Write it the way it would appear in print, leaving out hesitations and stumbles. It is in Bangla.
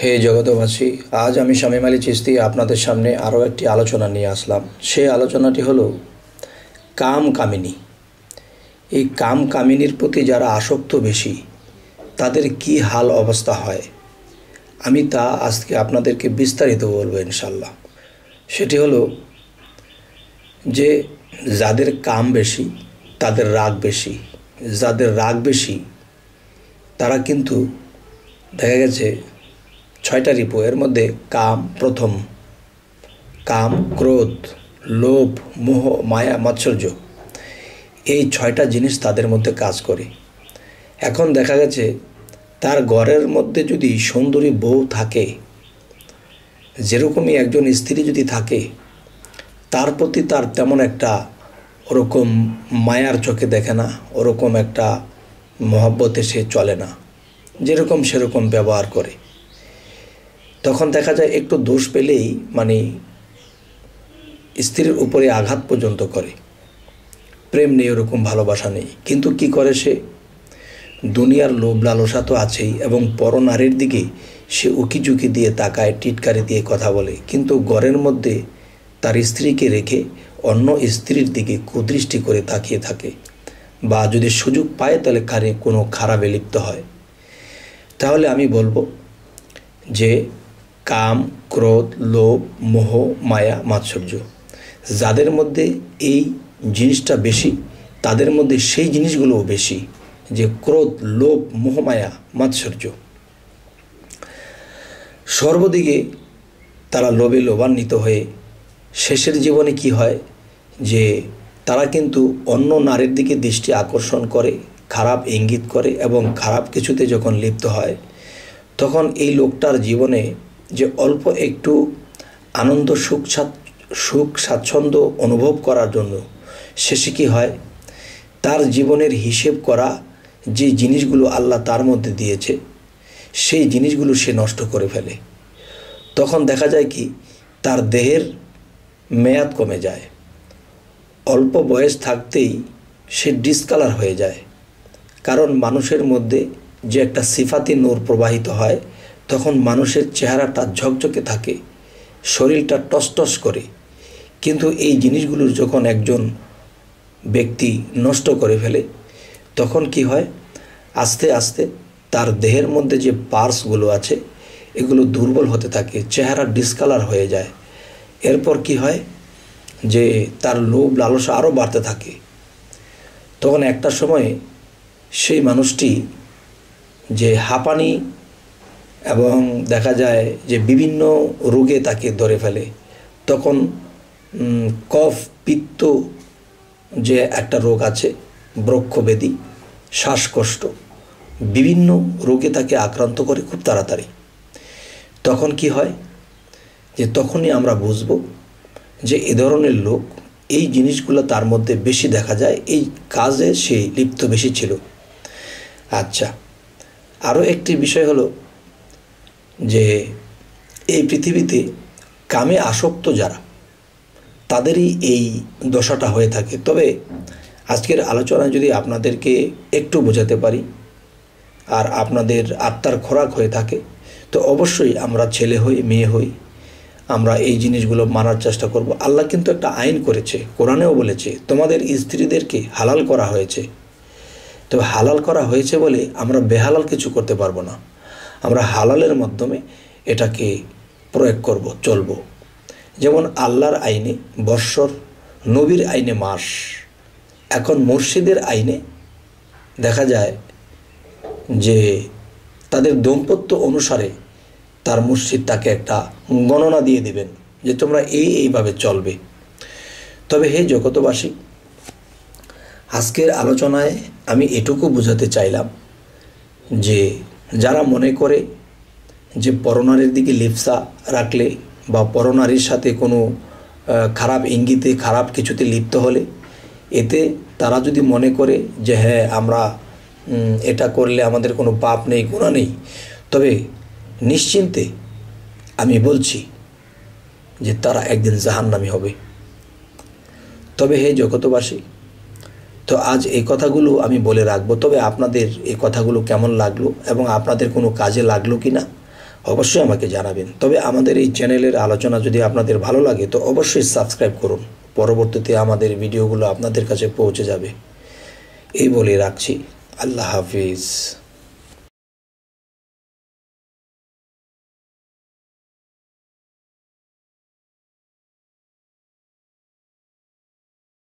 हे जगतवासी, आज आमी शामीम आली चिश्ती आपनादेर सामने आरो एकटी आलोचना निये आसलाम। सेई आलोचनाटी हलो काम कामिनी। एई काम कामिनीर प्रति जारा आसक्त बेशी तादेर की हाल अवस्था हय आमी ता आजके आपनादेरके विस्तारित बोलबो इनशाल्लाह। सेटी हलो जे जादेर काम बेशी तादेर राग बेशी, जादेर राग बेशी तारा किन्तु देखा गेछे छयटा रिपो एर मध्य काम प्रथम, काम क्रोध लोभ मोह माया मात्सर्य এই ছয়টা জিনিস তাদের মধ্যে কাজ করে। এখন দেখা গেছে তার ঘরের মধ্যে যদি সুন্দরী বউ থাকে, যেরকমই একজন স্ত্রী যদি থাকে, তার প্রতি তার তেমন একটা ওরকম মায়ার চোখে দেখে না, ওরকম একটা মহব্বতে সে চলে না, যেরকম সেরকম ব্যবহার করে। তখন দেখা যায় একটু দোষ পেলেই মানে স্ত্রীর উপরে আঘাত পর্যন্ত করে। প্রেম নেই, ওরকম ভালোবাসা নেই, কিন্তু কি করে সে দুনিয়ার লোভ লালসা তো আছেই এবং পরনারীর দিকে সে উকিঝুঁকি দিয়ে তাকায়, টিটকারি দিয়ে কথা বলে, কিন্তু ঘরের মধ্যে তার স্ত্রীকে রেখে অন্য স্ত্রীর দিকে কুদৃষ্টি করে তাকিয়ে থাকে, বা যদি সুযোগ পায় তাহলে কারে কোনো খারাপে লিপ্ত হয়। তাহলে আমি বলবো যে काम क्रोध लोभ मोह माया मात्सर्य जादेर मध्य ये जिनिसटा बेशी तादेर मध्य सेई जिनिसगुलो बेशी जे क्रोध लोभ मोह माया मात्सर्य सर्वदिके तारा लोभे लोभान्वित हये शेषेर जीवने कि हय जे तारा किन्तु अन्य नारीर दिके दृष्टि आकर्षण करे, खराब इंगित करे एबं खराब किछुते जखन लिप्त हय तखन एई लोकटार जीवने যে অল্প একটু আনন্দ সুখ স্বাচ্ছন্দ্য অনুভব করার জন্য শেষে কি হয়, তার জীবনের হিসেব করা যে জিনিসগুলো আল্লাহ তার মধ্যে দিয়েছে সেই জিনিসগুলো সে নষ্ট করে ফেলে। তখন দেখা যায় কি তার দেহের মেয়াদ কমে যায়, অল্প বয়স থাকতেই সে ডিসকালার হয়ে যায়, কারণ মানুষের মধ্যে যে একটা সিফাতি নূর প্রবাহিত হয় তখন মানুষের চেহারাটা ঝকঝকে থাকে, শরীরটা টসটস করে, কিন্তু এই জিনিসগুলো যখন একজন ব্যক্তি নষ্ট করে ফেলে তখন কি হয়, আস্তে আস্তে তার দেহের মধ্যে যে পার্সগুলো আছে এগুলো দুর্বল হতে থাকে, চেহারা ডিসকালার হয়ে যায়। এরপর কি হয় যে তার লোভ লালসা আরও বাড়তে থাকে, তখন একটা সময়ে সেই মানুষটি যে হাঁপানি এবং দেখা যায় যে বিভিন্ন রোগে তাকে ধরে ফেলে। তখন কফ পিত্ত যে একটা রোগ আছে, ব্রক্ষবেদি শ্বাসকষ্ট বিভিন্ন রোগে তাকে আক্রান্ত করে খুব তাড়াতাড়ি। তখন কি হয় যে তখনই আমরা বুঝব যে এ ধরনের লোক এই জিনিসগুলো তার মধ্যে বেশি দেখা যায়, এই কাজে সে লিপ্ত বেশি ছিল। আচ্ছা, আরও একটি বিষয় হলো যে এই পৃথিবীতে কামে আসক্ত যারা তাদেরই এই দশাটা হয়ে থাকে। তবে আজকের আলোচনায় যদি আপনাদেরকে একটু বোঝাতে পারি আর আপনাদের আত্মার খোরাক হয়ে থাকে তো অবশ্যই আমরা ছেলে হই মেয়ে হই আমরা এই জিনিসগুলো মানার চেষ্টা করব। আল্লাহ কিন্তু একটা আইন করেছে, কোরআনেও বলেছে তোমাদের স্ত্রীদেরকে হালাল করা হয়েছে। তবে হালাল করা হয়েছে বলে আমরা বেহালাল কিছু করতে পারবো না, আমরা হালালের মাধ্যমে এটাকে প্রয়োগ করব, চলব। যেমন আল্লাহর আইনে বৎসর, নবীর আইনে মাস, এখন মুর্শিদের আইনে দেখা যায় যে তাদের দম্পত্য অনুসারে তার মুর্শিদ তাকে একটা গণনা দিয়ে দেবেন যে তোমরা এইভাবে চলবে। তবে হে জগতবাসী, আজকের আলোচনায় আমি এটুকু বোঝাতে চাইলাম যে যারা মনে করে যে পরনারীর দিকে লিপসা রাখলে বা পরনারীর সাথে কোনো খারাপ ইঙ্গিতে খারাপ কিছুতে লিপ্ত হলে এতে তারা যদি মনে করে যে হ্যাঁ আমরা এটা করলে আমাদের কোনো পাপ নেই গুনাহ নেই, তবে নিশ্চিন্তে আমি বলছি যে তারা একদিন জাহান্নামী হবে। তবে হে জগতবাসী, তো আজ এই কথাগুলো আমি বলে রাখবো। তবে আপনাদের এই কথাগুলো কেমন লাগলো এবং আপনাদের কোনো কাজে লাগলো কি না अवश्य আমাকে জানাবেন। তবে আমাদের এই চ্যানেলের আলোচনা যদি আপনাদের ভালো লাগে তো অবশ্যই সাবস্ক্রাইব করুন, পরবর্তীতে আমাদের ভিডিওগুলো আপনাদের কাছে পৌঁছে যাবে। এই বলে রাখছি, আল্লাহ হাফিজ।